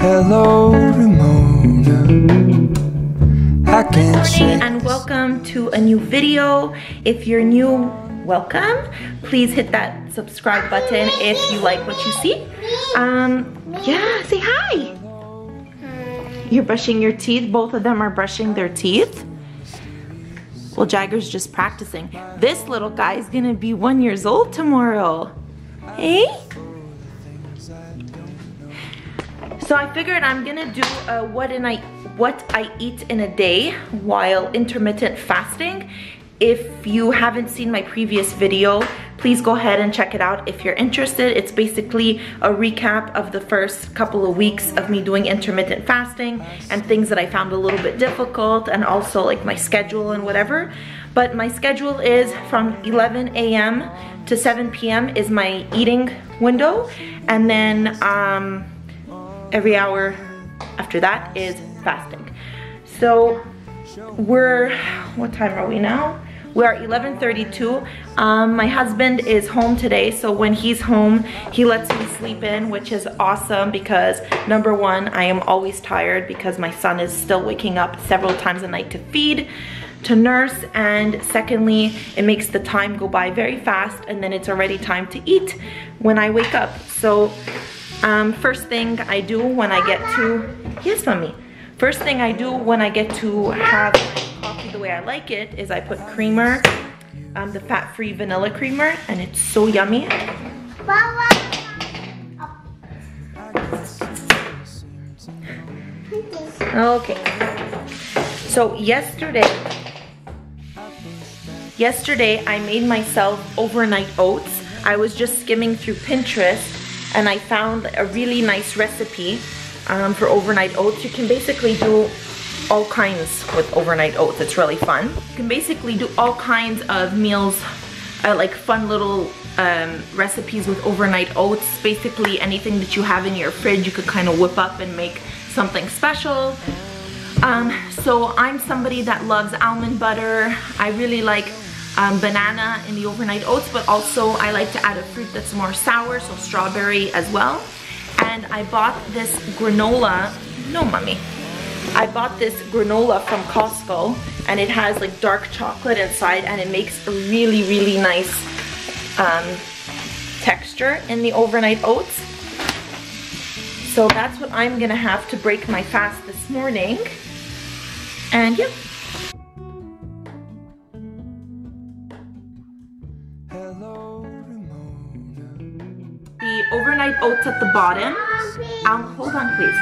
Hello, Ramona. I can't say. Good morning and welcome to a new video. If you're new, welcome. Please hit that subscribe button if you like what you see. Yeah, say hi. You're brushing your teeth. Both of them are brushing their teeth. Well, Jagger's just practicing. This little guy is gonna be 1 year old tomorrow. Hey? So I figured I'm gonna do a what I eat in a day while intermittent fasting. If you haven't seen my previous video, please go ahead and check it out if you're interested. It's basically a recap of the first couple of weeks of me doing intermittent fasting and things that I found a little bit difficult, and also like my schedule and whatever. But my schedule is from 11 a.m. to 7 p.m. is my eating window, and then every hour after that is fasting. So what time are we now? We are 11:32. My husband is home today, so when he's home, he lets me sleep in, which is awesome because number one, I am always tired because my son is still waking up several times a night to feed, to nurse, and secondly, it makes the time go by very fast, and then it's already time to eat when I wake up. So first thing I do when I get to, yes, mommy. First thing I do when I get to have coffee the way I like it is I put creamer, the fat-free vanilla creamer, and it's so yummy. Okay. So yesterday I made myself overnight oats. I was just skimming through Pinterest and I found a really nice recipe. For overnight oats, you can basically do all kinds with overnight oats. It's really fun. You can basically do all kinds of meals, like fun little recipes with overnight oats. Basically anything that you have in your fridge, you could kind of whip up and make something special. So I'm somebody that loves almond butter. I really like banana in the overnight oats, but also I like to add a fruit that's more sour, so strawberry as well. And I bought this granola, no mommy, I bought this granola from Costco, and it has like dark chocolate inside, and it makes a really, really nice texture in the overnight oats. So that's what I'm gonna have to break my fast this morning. And yeah. Overnight oats at the bottom. Hold on please,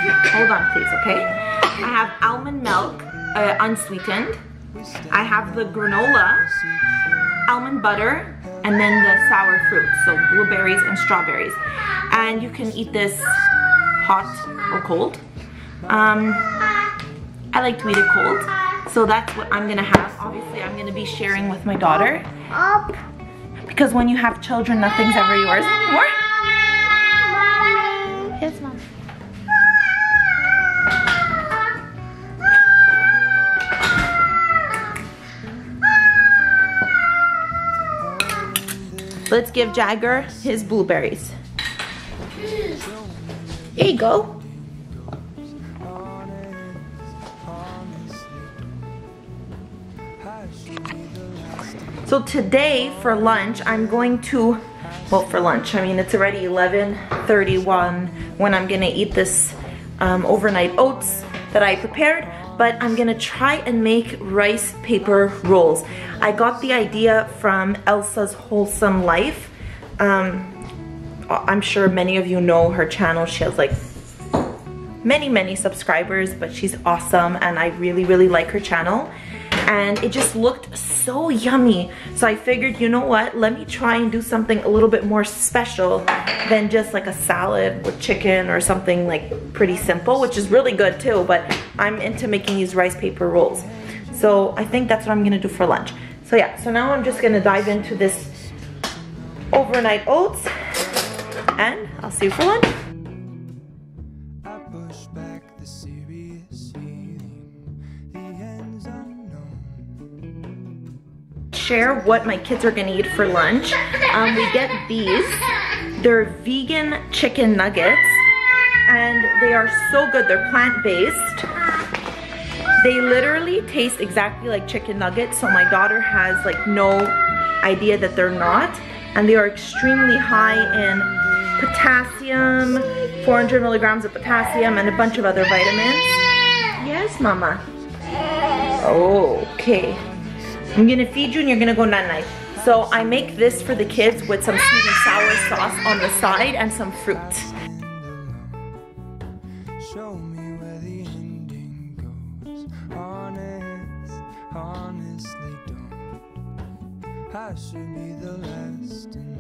okay? I have almond milk, unsweetened. I have the granola, almond butter, and then the sour fruit, so blueberries and strawberries. And you can eat this hot or cold. I like to eat it cold, so that's what I'm gonna have. Obviously I'm gonna be sharing with my daughter, because when you have children, nothing's ever yours anymore. Yes, mom. Let's give Jagger his blueberries. There you go. So today for lunch, I'm going to, well, for lunch, I mean, it's already 11:31 when I'm gonna eat this overnight oats that I prepared, but I'm gonna try and make rice paper rolls. I got the idea from Elsa's Wholesome Life. I'm sure many of you know her channel. She has like many subscribers, but she's awesome, and I really like her channel. And it just looked so yummy. So I figured, you know what, let me try and do something a little bit more special than just like a salad with chicken or something like pretty simple, which is really good too, but I'm into making these rice paper rolls. So I think that's what I'm gonna do for lunch. So yeah, so now I'm just gonna dive into this overnight oats, and I'll see you for lunch. Share what my kids are gonna eat for lunch. We get these, they're vegan chicken nuggets, and they are so good. They're plant-based. They literally taste exactly like chicken nuggets, so my daughter has like no idea that they're not. And they are extremely high in potassium, 400 milligrams of potassium, and a bunch of other vitamins. Yes, mama. Okay. I'm gonna feed you and you're gonna go nanai. So I make this for the kids with some sweet and sour sauce on the side and some fruit. Show me where the ending goes. Honestly don't. I should be the last to know.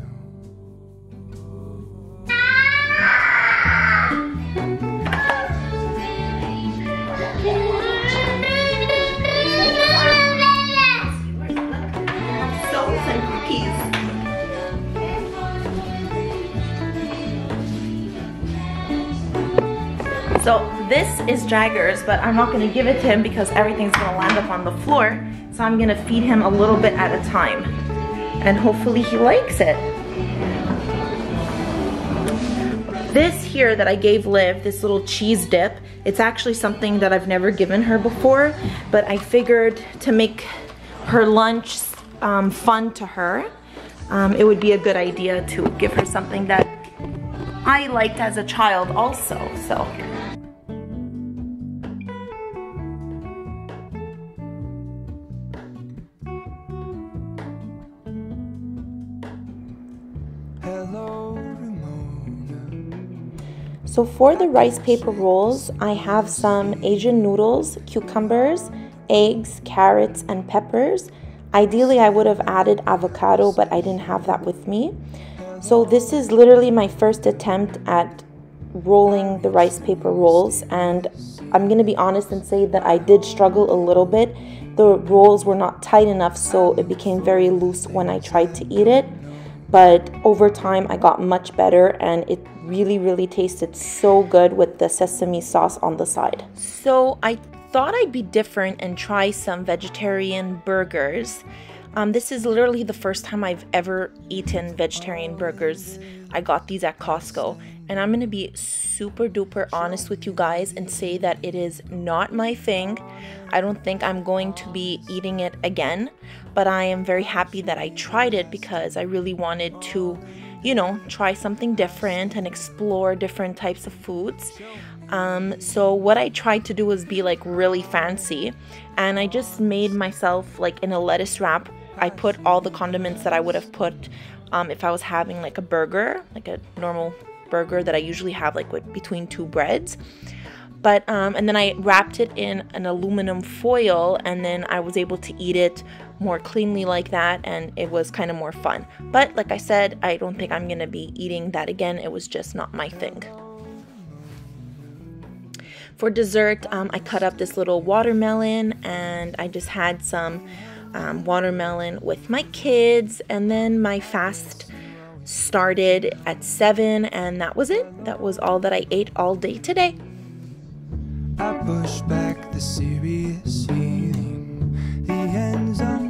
So this is Jagger's, but I'm not gonna give it to him because everything's gonna land up on the floor. So I'm gonna feed him a little bit at a time. And hopefully he likes it. This here that I gave Liv, this little cheese dip, it's actually something that I've never given her before, but I figured to make her lunch fun to her, it would be a good idea to give her something that I liked as a child also, so. So for the rice paper rolls, I have some Asian noodles, cucumbers, eggs, carrots, and peppers. Ideally, I would have added avocado, but I didn't have that with me. So this is literally my first attempt at rolling the rice paper rolls, and I'm going to be honest and say that I did struggle a little bit. The rolls were not tight enough, so it became very loose when I tried to eat it. But over time, I got much better, and it really tasted so good with the sesame sauce on the side. So I thought I'd be different and try some vegetarian burgers. This is literally the first time I've ever eaten vegetarian burgers. I got these at Costco, and I'm gonna be super duper honest with you guys and say that it is not my thing. I don't think I'm going to be eating it again, but I am very happy that I tried it because I really wanted to, you know, try something different and explore different types of foods. So what I tried to do was be like really fancy, and I just made myself like in a lettuce wrap. I put all the condiments that I would have put if I was having like a burger, like a normal burger that I usually have like with between two breads. But and then I wrapped it in an aluminum foil, and then I was able to eat it more cleanly like that, and it was kind of more fun. But like I said, I don't think I'm gonna be eating that again. It was just not my thing. For dessert, I cut up this little watermelon, and I just had some watermelon with my kids, and then my fast started at 7, and that was it. That was all that I ate all day today. I push back the serious feeling, the ends on